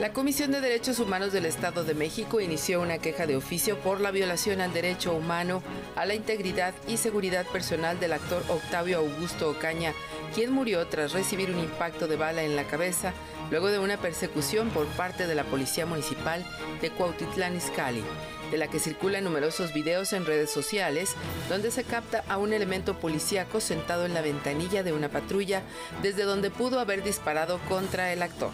La Comisión de Derechos Humanos del Estado de México inició una queja de oficio por la violación al derecho humano a la integridad y seguridad personal del actor Octavio Augusto Ocaña, quien murió tras recibir un impacto de bala en la cabeza luego de una persecución por parte de la Policía Municipal de Cuautitlán Izcalli, de la que circulan numerosos videos en redes sociales donde se capta a un elemento policíaco sentado en la ventanilla de una patrulla desde donde pudo haber disparado contra el actor.